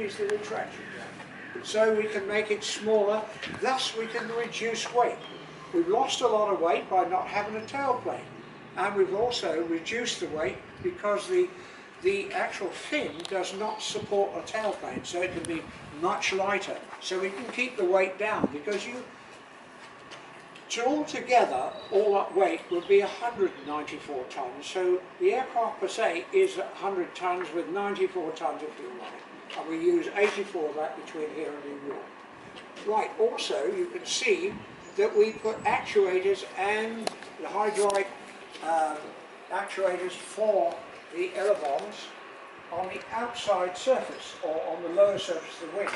is the retraction gap. So we can make it smaller, thus we can reduce weight. We've lost a lot of weight by not having a tailplane, and we've also reduced the weight because the actual fin does not support a tailplane, so it can be much lighter. So we can keep the weight down, because you, altogether, all up weight would be 194 tons. So the aircraft per se is 100 tons with 94 tons of fuel on it, and we use 84 of that between here and New York. Right. Also, you can see that we put actuators and the hydraulic actuators for the ailerons on the outside surface, or on the lower surface of the wing.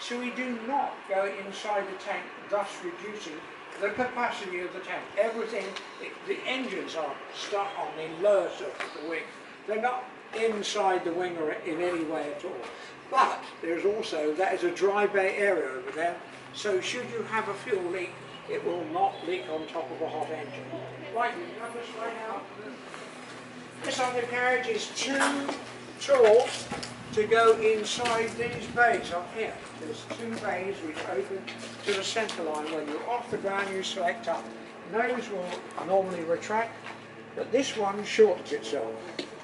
So we do not go inside the tank, thus reducing the capacity of the tank. Everything, the engines are stuck on the lower surface of the wing. They're not inside the wing or in any way at all. But there's also, that is a dry bay area over there, so should you have a fuel leak, it will not leak on top of a hot engine. Right, you can this way now. This undercarriage is too tall to go inside these bays up here. There's two bays which open to the centre line. When you're off the ground, you select up. Those will normally retract, but this one shortens itself.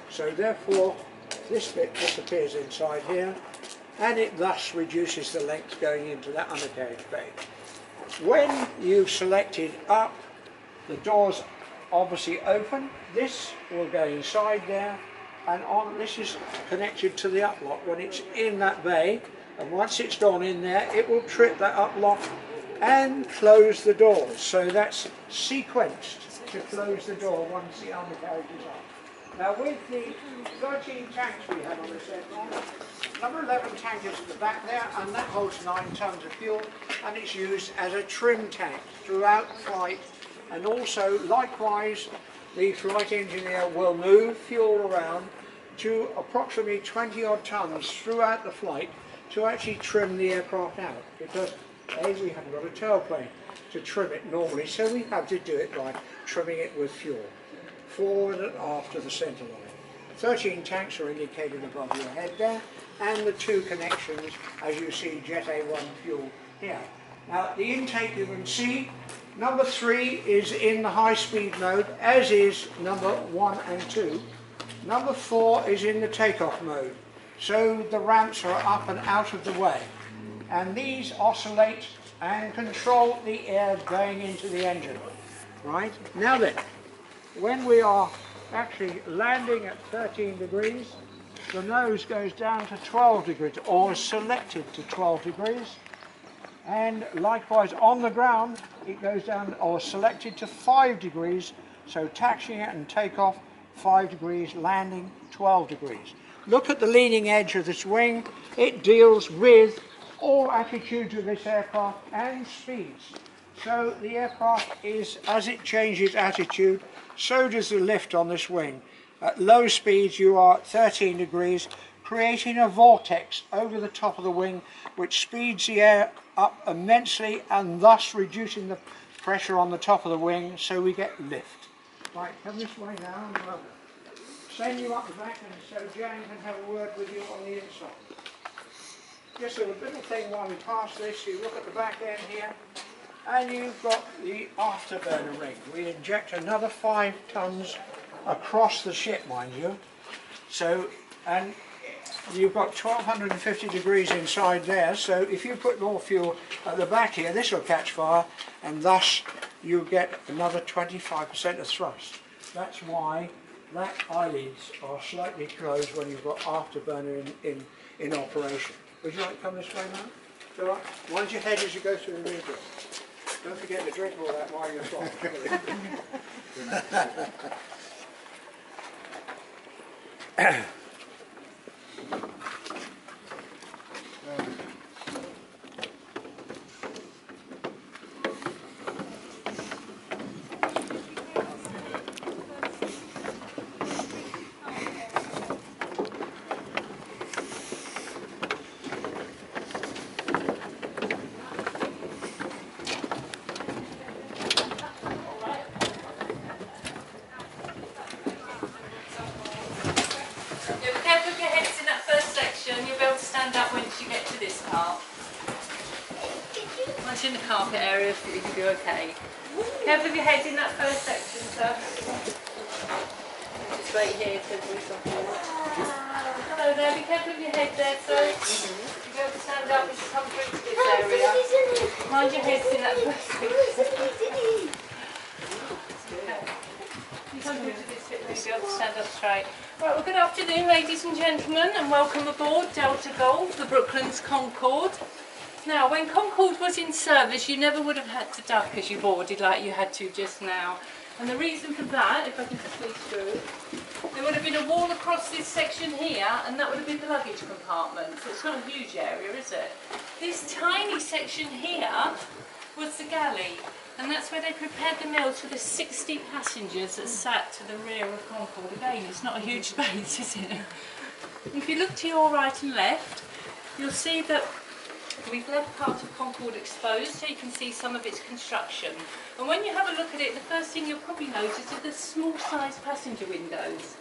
So therefore, this bit disappears inside here, and it thus reduces the length going into that undercarriage bay. When you've selected up, the doors obviously open. This will go inside there, and on this is connected to the uplock when it's in that bay, and once it's gone in there, it will trip that uplock and close the doors. So that's sequenced to close the door once the undercarriage is up. Now with the 13 tanks we have on this aircraft, number 11 tank is at the back there, and that holds 9 tons of fuel, and it's used as a trim tank throughout flight. And also, likewise, the flight engineer will move fuel around to approximately 20-odd tons throughout the flight to actually trim the aircraft out, because A, we haven't got a tailplane to trim it normally, so we have to do it by trimming it with fuel, forward and after the centre line. 13 tanks are indicated above your head there, and the two connections, as you see, Jet A1 fuel here. Now, the intake you can see, number 3 is in the high-speed mode, as is number 1 and 2. Number 4 is in the takeoff mode, so the ramps are up and out of the way. And these oscillate and control the air going into the engine. Right? Now then, when we are actually landing at 13 degrees, the nose goes down to 12 degrees, or is selected to 12 degrees. And likewise on the ground, it goes down or selected to 5 degrees, so taxiing it and takeoff 5 degrees, landing 12 degrees. Look at the leaning edge of this wing. It deals with all attitudes of this aircraft and speeds. So the aircraft is, as it changes attitude, so does the lift on this wing. At low speeds you are at 13 degrees, creating a vortex over the top of the wing which speeds the air up immensely and thus reducing the pressure on the top of the wing, so we get lift. Right, come this way now, and I'll send you up the back, and so Jane can have a word with you on the inside. Just a little thing while we pass this, you look at the back end here, and you've got the afterburner ring. We inject another 5 tons across the ship, mind you. So, and you've got 1250 degrees inside there, so if you put more fuel at the back here, this will catch fire, and thus you get another 25% of thrust. That's why that eyelids are slightly closed when you've got afterburner in operation. Would you like to come this way now? So, mind your head as you go through the rear door. Don't forget to drink all that while you're flying. stand up once you get to this part. Once you're in the carpet area, you'll be okay. Careful of your head in that first section, sir. Just wait here till we stop. Hello there, be careful of your head there, sir. You're going to stand up as you come through to this area. Mind your head in that first section. Stand up straight. Right, well, good afternoon, ladies and gentlemen, and welcome aboard Delta Golf, the Brooklands Concorde. Now, when Concorde was in service, you never would have had to duck as you boarded like you had to just now. And the reason for that, if I can just lead through, there would have been a wall across this section here, and that would have been the luggage compartment. So it's not a huge area, is it? This tiny section here was the galley. And that's where they prepared the meals for the 60 passengers that sat to the rear of Concorde. Again, it's not a huge space, is it? If you look to your right and left, you'll see that we've left part of Concorde exposed so you can see some of its construction. And when you have a look at it, the first thing you'll probably notice is the small-sized passenger windows.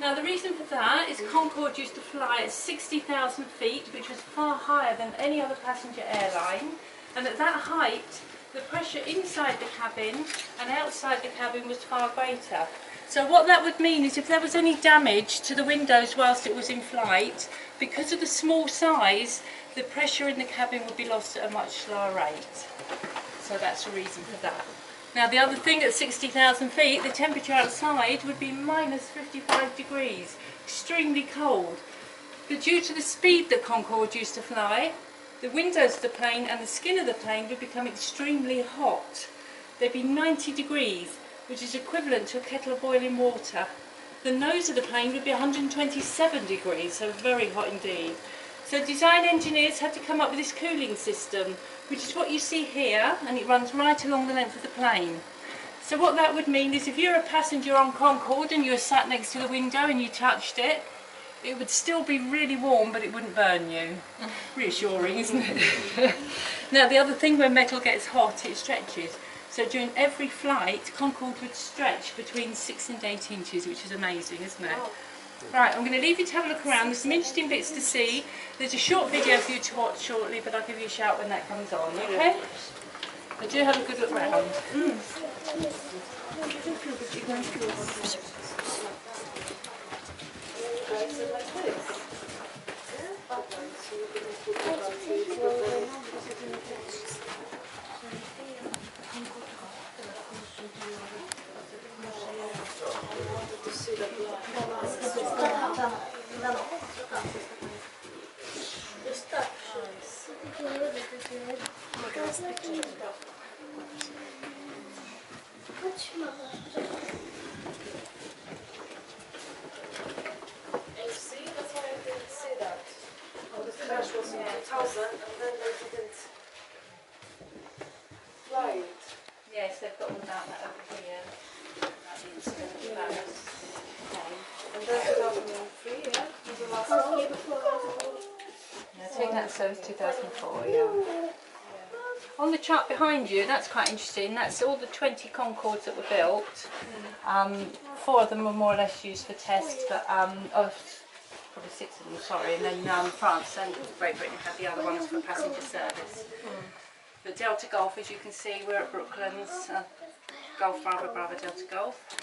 Now, the reason for that is Concorde used to fly at 60,000 feet, which was far higher than any other passenger airline. And at that height, the pressure inside the cabin and outside the cabin was far greater. So what that would mean is if there was any damage to the windows whilst it was in flight, because of the small size, the pressure in the cabin would be lost at a much slower rate. So that's the reason for that. Now the other thing, at 60,000 feet, the temperature outside would be minus 55 degrees, extremely cold. But due to the speed that Concorde used to fly, the windows of the plane and the skin of the plane would become extremely hot. They'd be 90 degrees, which is equivalent to a kettle of boiling water. The nose of the plane would be 127 degrees, so very hot indeed. So design engineers had to come up with this cooling system, which is what you see here, and it runs right along the length of the plane. So what that would mean is if you're a passenger on Concorde and you were sat next to the window and you touched it, it would still be really warm, but it wouldn't burn you. Reassuring, isn't it? Now, the other thing, when metal gets hot, it stretches. So during every flight, Concorde would stretch between 6 and 8 inches, which is amazing, isn't it? Right, I'm going to leave you to have a look around. There's some interesting bits to see. There's a short video for you to watch shortly, but I'll give you a shout when that comes on, okay? But do have a good look round. Like this. Was in 2000 and then they didn't fly it. Yes, they've got one down that over here. And then 2003, yeah? Was the last one? I think that says 2004, yeah. On the chart behind you, that's quite interesting. That's all the 20 Concordes that were built. Four of them were more or less used for tests, but probably 6 of them, sorry, and then France and Great Britain had the other ones for passenger service. But Delta Golf, as you can see, we're at Brooklands, Golf Bravo Bravo Delta Golf.